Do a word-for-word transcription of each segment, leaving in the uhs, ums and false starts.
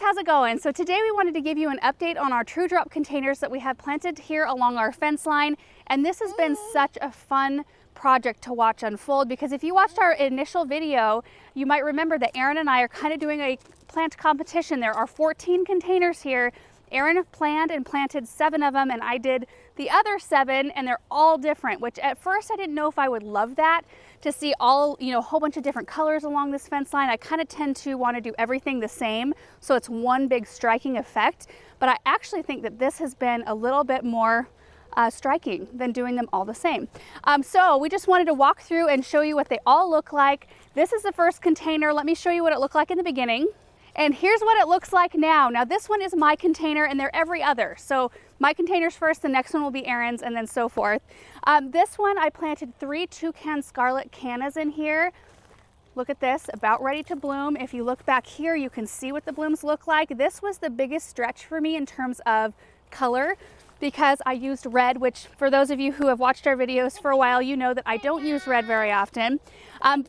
guys, how's it going? So today we wanted to give you an update on our True Drop containers that we have planted here along our fence line. And this has been such a fun project to watch unfold, because if you watched our initial video, you might remember that Aaron and I are kind of doing a plant competition. There are fourteen containers here. Aaron planned and planted seven of them, and I did the other seven, and they're all different, which at first I didn't know if I would love that, to see all, you know, a whole bunch of different colors along this fence line. I kind of tend to want to do everything the same, so it's one big striking effect. But I actually think that this has been a little bit more Uh, striking than doing them all the same. Um, so we just wanted to walk through and show you what they all look like. This is the first container. Let me show you what it looked like in the beginning. And here's what it looks like now. Now this one is my container, and they're every other. So my container's first, the next one will be Aaron's, and then so forth. Um, this one, I planted three Toucan Scarlet Cannas in here. Look at this, about ready to bloom. If you look back here, you can see what the blooms look like. This was the biggest stretch for me in terms of color, because I used red, which for those of you who have watched our videos for a while, you know that I don't use red very often. Um,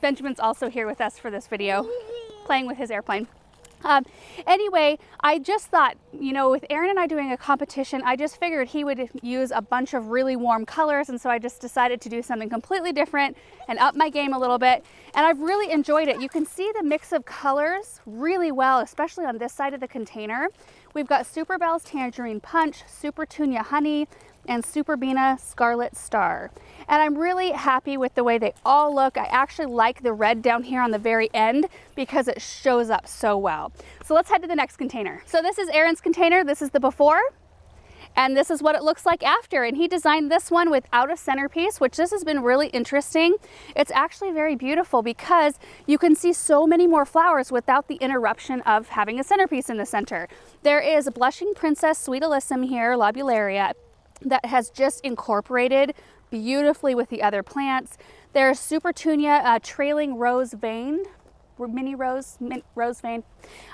Benjamin's also here with us for this video, playing with his airplane. Um, anyway, I just thought, you know, with Aaron and I doing a competition, I just figured he would use a bunch of really warm colors, and so I just decided to do something completely different and up my game a little bit, and I've really enjoyed it. You can see the mix of colors really well, especially on this side of the container. We've got Superbells Tangerine Punch, Supertunia Honey, and Superbena Scarlet Star. And I'm really happy with the way they all look. I actually like the red down here on the very end because it shows up so well. So let's head to the next container. So this is Aaron's container. This is the before, and this is what it looks like after. And he designed this one without a centerpiece, which this has been really interesting. It's actually very beautiful because you can see so many more flowers without the interruption of having a centerpiece in the center. There is Blushing Princess Sweet Alyssum here, Lobularia, that has just incorporated beautifully with the other plants. There's Supertunia uh, Trailing Rose Vein, mini rose, min, rose vein,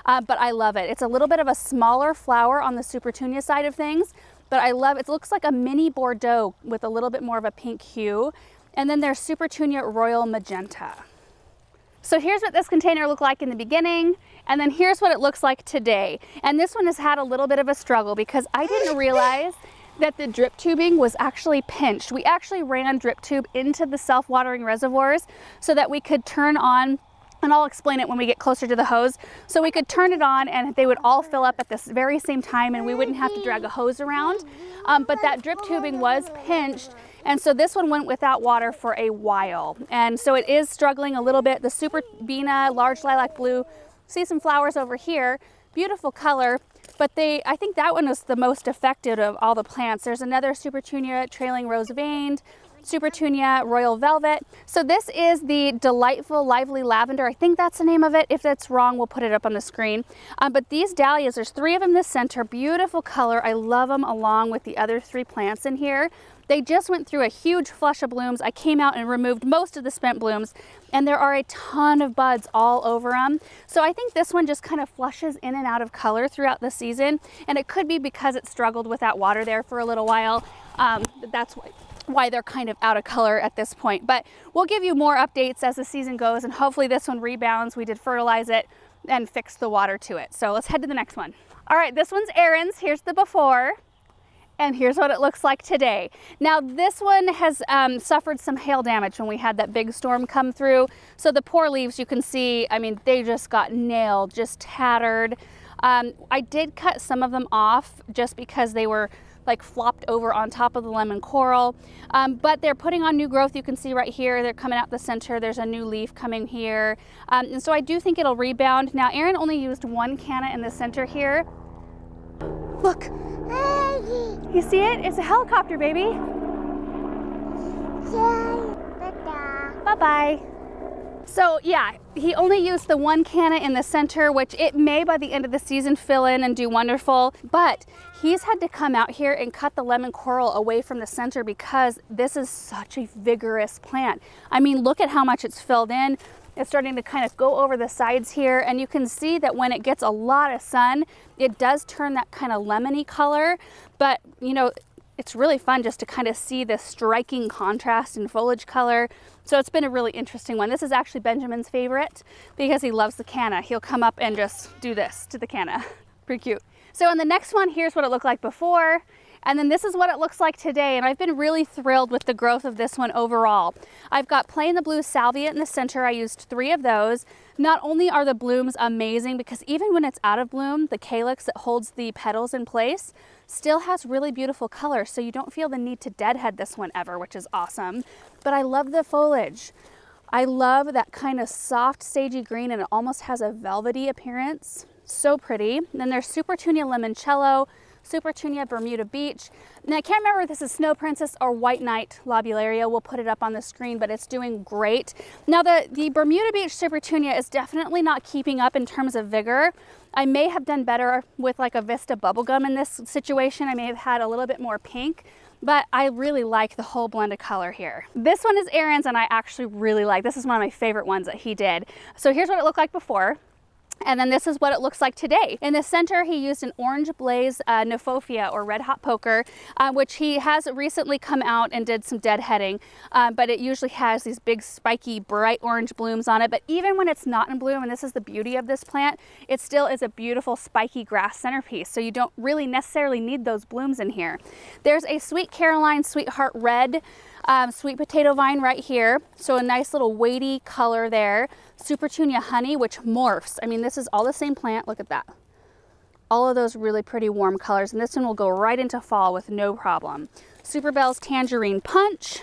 uh, but I love it. It's a little bit of a smaller flower on the Supertunia side of things, but I love it. It looks like a mini Bordeaux with a little bit more of a pink hue. And then there's Supertunia Royal Magenta. So here's what this container looked like in the beginning, and then here's what it looks like today. And this one has had a little bit of a struggle because I didn't realize that the drip tubing was actually pinched. We actually ran drip tube into the self-watering reservoirs so that we could turn on, and I'll explain it when we get closer to the hose, so we could turn it on and they would all fill up at this very same time and we wouldn't have to drag a hose around. Um, but that drip tubing was pinched, and so this one went without water for a while. And so it is struggling a little bit. The Superbena Large Lilac Blue, see some flowers over here, beautiful color. But they, I think that one was the most affected of all the plants. There's another Supertunia Trailing Rose Veined, Supertunia Royal Velvet. So this is the Dahlightful Lively Lavender. I think that's the name of it. If that's wrong, we'll put it up on the screen. Um, but these dahlias, there's three of them in the center, beautiful color. I love them along with the other three plants in here. They just went through a huge flush of blooms. I came out and removed most of the spent blooms, and there are a ton of buds all over them. So I think this one just kind of flushes in and out of color throughout the season, and it could be because it struggled with that water there for a little while. Um, that's why. why they're kind of out of color at this point, but we'll give you more updates as the season goes, and hopefully this one rebounds. We did fertilize it and fix the water to it. So let's head to the next one. All right, this one's Aaron's. Here's the before, and here's what it looks like today. Now this one has um, suffered some hail damage when we had that big storm come through. So the poor leaves, you can see, I mean, they just got nailed, just tattered. Um, I did cut some of them off just because they were like flopped over on top of the lemon coral, um, but they're putting on new growth. You can see right here, they're coming out the center. There's a new leaf coming here. Um, and so I do think it'll rebound. Now, Aaron only used one canna in the center here. Look, you see it? It's a helicopter, baby. Bye-bye. So yeah, he only used the one canna in the center, which it may by the end of the season fill in and do wonderful, but he's had to come out here and cut the lemon coral away from the center because this is such a vigorous plant. I mean, look at how much it's filled in. It's starting to kind of go over the sides here, and you can see that when it gets a lot of sun, it does turn that kind of lemony color, but you know, it's really fun just to kind of see this striking contrast in foliage color. So it's been a really interesting one. This is actually Benjamin's favorite because he loves the canna. He'll come up and just do this to the canna. Pretty cute. So on the next one, here's what it looked like before. And then this is what it looks like today. And I've been really thrilled with the growth of this one overall. I've got Playin' the Blue Salvia in the center. I used three of those. Not only are the blooms amazing, because even when it's out of bloom, the calyx that holds the petals in place still has really beautiful color. So you don't feel the need to deadhead this one ever, which is awesome. But I love the foliage. I love that kind of soft sagey green, and it almost has a velvety appearance. So pretty. And then there's Supertunia Limoncello, Supertunia Bermuda Beach. Now I can't remember if this is Snow Princess or White Knight Lobularia. We'll put it up on the screen, but it's doing great. Now the, the Bermuda Beach Supertunia is definitely not keeping up in terms of vigor. I may have done better with like a Vista Bubblegum in this situation. I may have had a little bit more pink, but I really like the whole blend of color here. This one is Aaron's, and I actually really like, this is one of my favorite ones that he did. So here's what it looked like before. And then this is what it looks like today. In the center, he used an Orange Blaze uh, Euphorbia, or Red Hot Poker, uh, which he has recently come out and did some deadheading, uh, but it usually has these big spiky bright orange blooms on it. But even when it's not in bloom, and this is the beauty of this plant, it still is a beautiful spiky grass centerpiece, so you don't really necessarily need those blooms in here. There's a Sweet Caroline Sweetheart Red um, sweet potato vine right here, so a nice little weighty color there. Supertunia Honey, which morphs. I mean, this is all the same plant. Look at that. All of those really pretty warm colors. And this one will go right into fall with no problem. Superbells Tangerine Punch.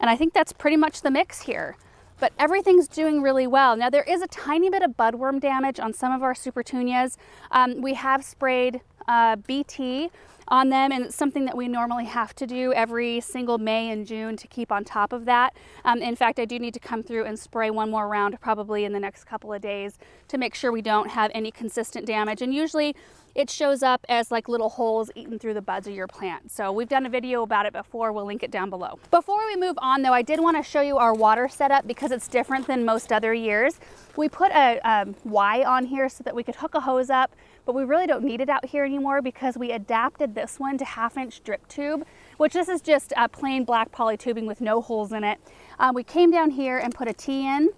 And I think that's pretty much the mix here. But everything's doing really well. Now there is a tiny bit of budworm damage on some of our Supertunias. Um, we have sprayed uh, B T on them, and it's something that we normally have to do every single May and June to keep on top of that. Um, in fact, I do need to come through and spray one more round probably in the next couple of days to make sure we don't have any consistent damage. And usually it shows up as like little holes eaten through the buds of your plant. So we've done a video about it before. We'll link it down below. Before we move on though, I did want to show you our water setup because it's different than most other years. We put a, a Y on here so that we could hook a hose up, but we really don't need it out here anymore because we adapted this one to half inch drip tube, which this is just a plain black poly tubing with no holes in it. Um, we came down here and put a T in,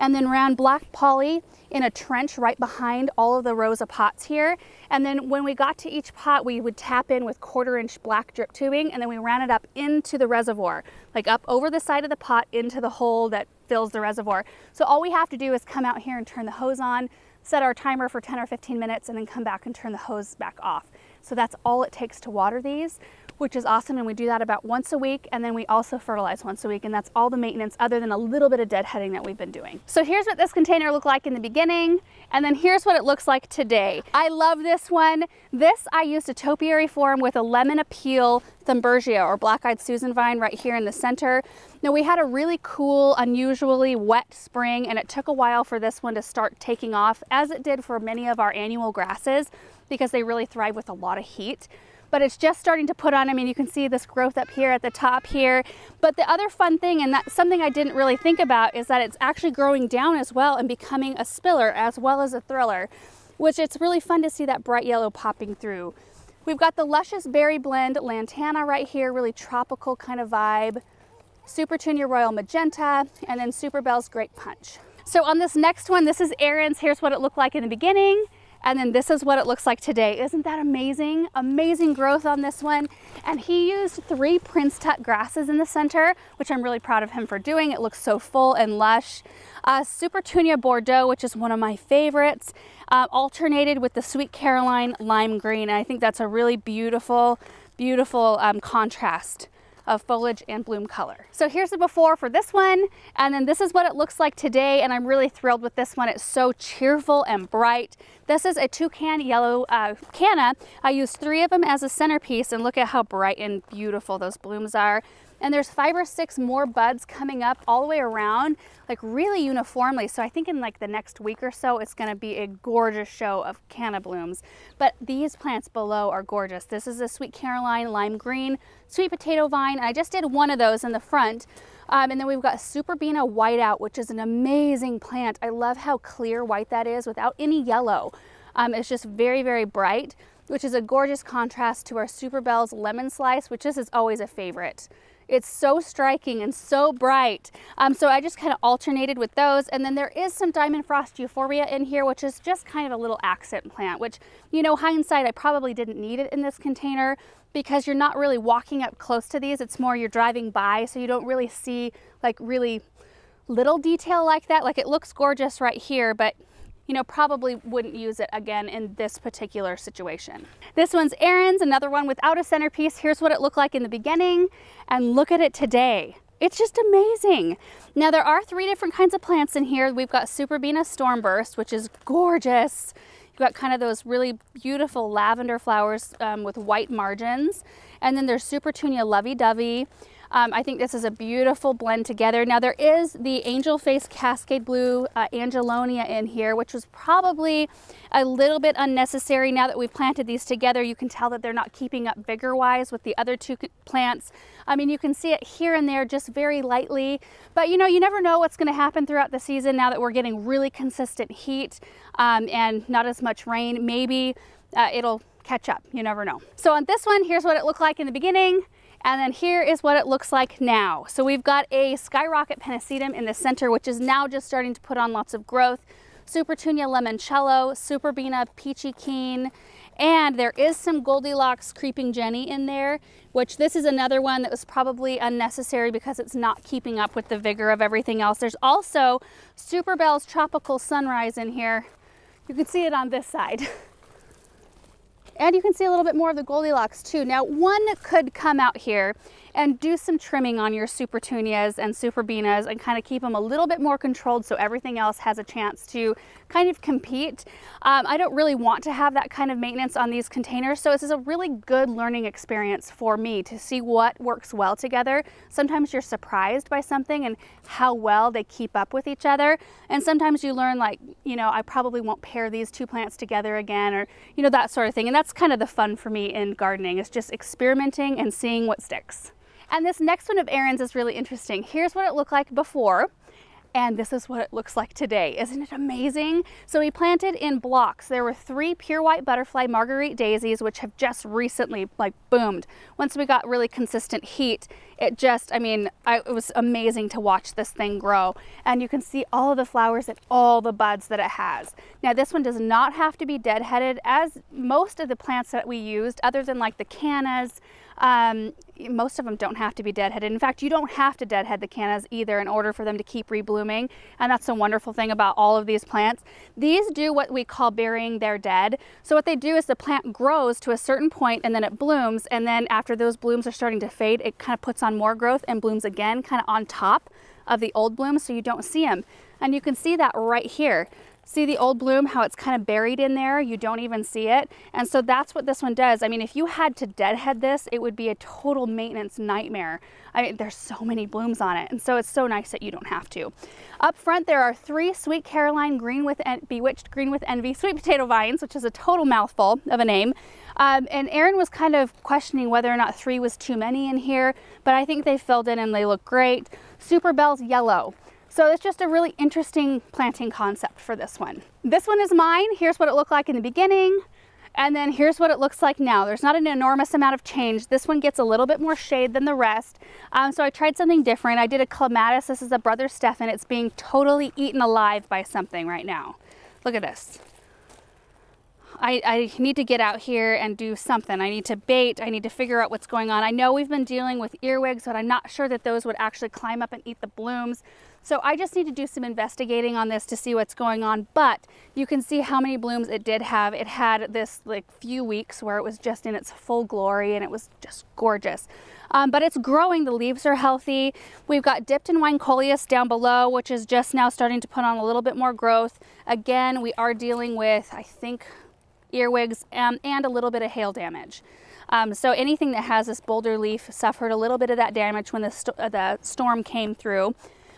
and then ran black poly in a trench right behind all of the rows of pots here. And then when we got to each pot, we would tap in with quarter inch black drip tubing, and then we ran it up into the reservoir, like up over the side of the pot into the hole that fills the reservoir. So all we have to do is come out here and turn the hose on, set our timer for ten or fifteen minutes, and then come back and turn the hose back off. So that's all it takes to water these, which is awesome. And we do that about once a week, and then we also fertilize once a week, and that's all the maintenance other than a little bit of deadheading that we've been doing. So here's what this container looked like in the beginning, and then here's what it looks like today. I love this one. This I used a topiary form with a Lemon Appeal Thunbergia, or Black Eyed Susan Vine, right here in the center. Now we had a really cool, unusually wet spring, and it took a while for this one to start taking off, as it did for many of our annual grasses, because they really thrive with a lot of heat. But it's just starting to put on. I mean, you can see this growth up here at the top here. But the other fun thing, and that's something I didn't really think about, is that it's actually growing down as well and becoming a spiller as well as a thriller, which it's really fun to see that bright yellow popping through. We've got the Luscious Berry Blend Lantana right here, really tropical kind of vibe. Supertunia Royal Magenta, and then Superbells Grape Punch. So on this next one, this is Aaron's. Here's what it looked like in the beginning. And then this is what it looks like today. Isn't that amazing? Amazing growth on this one. And he used three Prince Tut grasses in the center, which I'm really proud of him for doing. It looks so full and lush. Uh, Supertunia Bordeaux, which is one of my favorites, uh, alternated with the Sweet Caroline Lime Green. And I think that's a really beautiful, beautiful um, contrast of foliage and bloom color. So here's the before for this one, and then this is what it looks like today, and I'm really thrilled with this one. It's so cheerful and bright. This is a Toucan Yellow uh, Canna. I used three of them as a centerpiece, and look at how bright and beautiful those blooms are. And there's five or six more buds coming up all the way around, like really uniformly. So I think in like the next week or so, it's gonna be a gorgeous show of canna blooms. But these plants below are gorgeous. This is a Sweet Caroline Lime Green, Sweet Potato Vine. I just did one of those in the front. Um, and then we've got Superbena Whiteout, which is an amazing plant. I love how clear white that is without any yellow. Um, it's just very, very bright. which is a gorgeous contrast to our Superbells Lemon Slice, which this is always a favorite. It's so striking and so bright. Um, so I just kind of alternated with those. And then there is some Diamond Frost Euphorbia in here, which is just kind of a little accent plant, which, you know, hindsight, I probably didn't need it in this container because you're not really walking up close to these. It's more you're driving by, so you don't really see like really little detail like that. Like it looks gorgeous right here, but you know, probably wouldn't use it again in this particular situation. This one's Aaron's, another one without a centerpiece. Here's what it looked like in the beginning, and look at it today. It's just amazing. Now there are three different kinds of plants in here. We've got Superbena Stormburst, which is gorgeous. You've got kind of those really beautiful lavender flowers um, with white margins. And then there's Supertunia Lovey Dovey. Um, I think this is a beautiful blend together. Now there is the Angel Face Cascade Blue uh, Angelonia in here, which was probably a little bit unnecessary. Now that we've planted these together, you can tell that they're not keeping up vigor-wise with the other two plants. I mean, you can see it here and there just very lightly, but you know, you never know what's going to happen throughout the season now that we're getting really consistent heat um, and not as much rain. Maybe uh, it'll catch up. You never know. So on this one, here's what it looked like in the beginning. And then here is what it looks like now. So we've got a Skyrocket Panicetum in the center, which is now just starting to put on lots of growth. Supertunia Limoncello, Superbena Peachy Keen, and there is some Goldilocks Creeping Jenny in there, which this is another one that was probably unnecessary because it's not keeping up with the vigor of everything else. There's also Superbells Tropical Sunrise in here. You can see it on this side. And you can see a little bit more of the Goldilocks too. Now one could come out here and do some trimming on your Supertunias and Superbenas and kind of keep them a little bit more controlled so everything else has a chance to kind of compete. Um, I don't really want to have that kind of maintenance on these containers, so this is a really good learning experience for me to see what works well together. Sometimes you're surprised by something and how well they keep up with each other, and sometimes you learn like, you know, I probably won't pair these two plants together again, or you know, that sort of thing. And that's That's kind of the fun for me in gardening, is just experimenting and seeing what sticks. And this next one of Aaron's is really interesting. Here's what it looked like before, and this is what it looks like today. Isn't it amazing? So we planted in blocks. There were three pure white butterfly marguerite daisies, which have just recently like boomed. Once we got really consistent heat, it just, I mean, I, it was amazing to watch this thing grow. And you can see all of the flowers and all the buds that it has. Now this one does not have to be deadheaded, as most of the plants that we used, other than like the cannas, um, most of them don't have to be deadheaded. In fact, you don't have to deadhead the cannas either in order for them to keep reblooming. And that's the wonderful thing about all of these plants. These do what we call burying their dead. So what they do is the plant grows to a certain point and then it blooms. And then after those blooms are starting to fade, it kind of puts on more growth and blooms again, kind of on top of the old bloom, so you don't see them. And you can see that right here. See the old bloom, how it's kind of buried in there? You don't even see it. And so that's what this one does. I mean, if you had to deadhead this, it would be a total maintenance nightmare. I mean, there's so many blooms on it. And so it's so nice that you don't have to. Up front, there are three Sweet Caroline Green with en Bewitched Green with Envy Sweet Potato Vines, which is a total mouthful of a name. Um, and Aaron was kind of questioning whether or not three was too many in here, but I think they filled in and they look great. Superbells Yellow. So it's just a really interesting planting concept for this one. This one is mine. Here's what it looked like in the beginning. And then here's what it looks like now. There's not an enormous amount of change. This one gets a little bit more shade than the rest. Um, so I tried something different. I did a clematis. This is a Brother Stefan. It's being totally eaten alive by something right now. Look at this. I, I need to get out here and do something. I need to bait. I need to figure out what's going on. I know we've been dealing with earwigs, but I'm not sure that those would actually climb up and eat the blooms. So I just need to do some investigating on this to see what's going on. But you can see how many blooms it did have. It had this like few weeks where it was just in its full glory and it was just gorgeous. Um, but it's growing. The leaves are healthy. We've got Dipped in Wine Coleus down below, which is just now starting to put on a little bit more growth. Again, we are dealing with, I think, earwigs um, and a little bit of hail damage. Um, so anything that has this boulder leaf suffered a little bit of that damage when the, st the storm came through.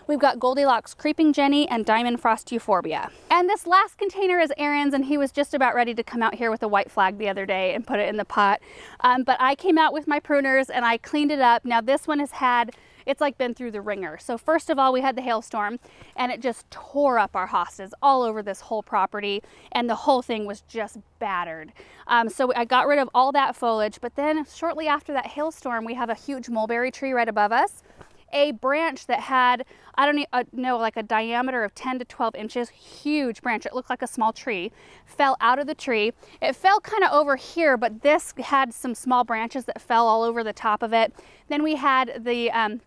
We've got Goldilocks Creeping Jenny and Diamond Frost Euphorbia. And this last container is Aaron's, and he was just about ready to come out here with a white flag the other day and put it in the pot. Um, but I came out with my pruners and I cleaned it up. Now this one has had, it's like been through the ringer. So first of all, we had the hailstorm and it just tore up our hostas all over this whole property, and the whole thing was just battered. Um, so I got rid of all that foliage, but then shortly after that hailstorm, we have a huge mulberry tree right above us, a branch that had, I don't know, like a diameter of ten to twelve inches, huge branch. It looked like a small tree, fell out of the tree. It fell kind of over here, but this had some small branches that fell all over the top of it. Then we had the um,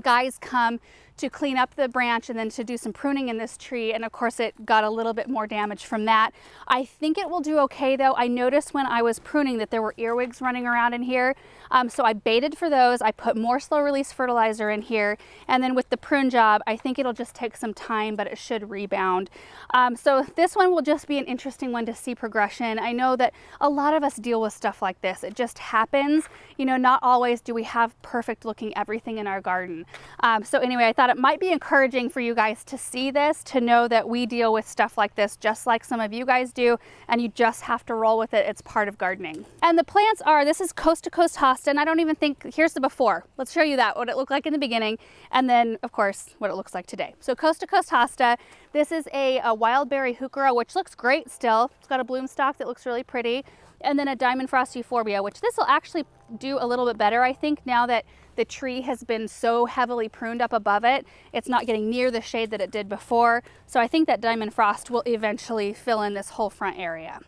guys come to clean up the branch and then to do some pruning in this tree. And of course it got a little bit more damage from that. I think it will do okay though. I noticed when I was pruning that there were earwigs running around in here. Um, so I baited for those. I put more slow release fertilizer in here. And then with the prune job, I think it'll just take some time, but it should rebound. Um, so this one will just be an interesting one to see progression. I know that a lot of us deal with stuff like this. It just happens. You know, not always do we have perfect looking everything in our garden. Um, so anyway, I thought it might be encouraging for you guys to see this, to know that we deal with stuff like this just like some of you guys do, and you just have to roll with it. It's part of gardening. And the plants are, this is Coast to Coast Hosta, and I don't even think, here's the before. Let's show you that, what it looked like in the beginning, and then of course what it looks like today. So Coast to Coast Hosta, this is a, a wild berry heuchera, which looks great still. It's got a bloom stalk that looks really pretty, and then a Diamond Frost Euphorbia, which this will actually do a little bit better, I think, now that the tree has been so heavily pruned up above it. It's not getting near the shade that it did before. So I think that Diamond Frost will eventually fill in this whole front area.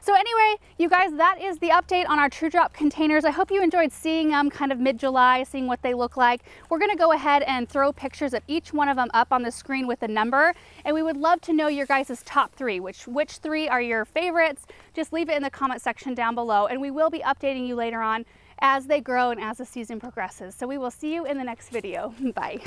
So anyway, you guys, that is the update on our True Drop containers. I hope you enjoyed seeing them kind of mid-July, seeing what they look like. We're gonna go ahead and throw pictures of each one of them up on the screen with a number. And we would love to know your guys' top three, which, which three are your favorites. Just leave it in the comment section down below. And we will be updating you later on as they grow and as the season progresses. So we will see you in the next video. Bye.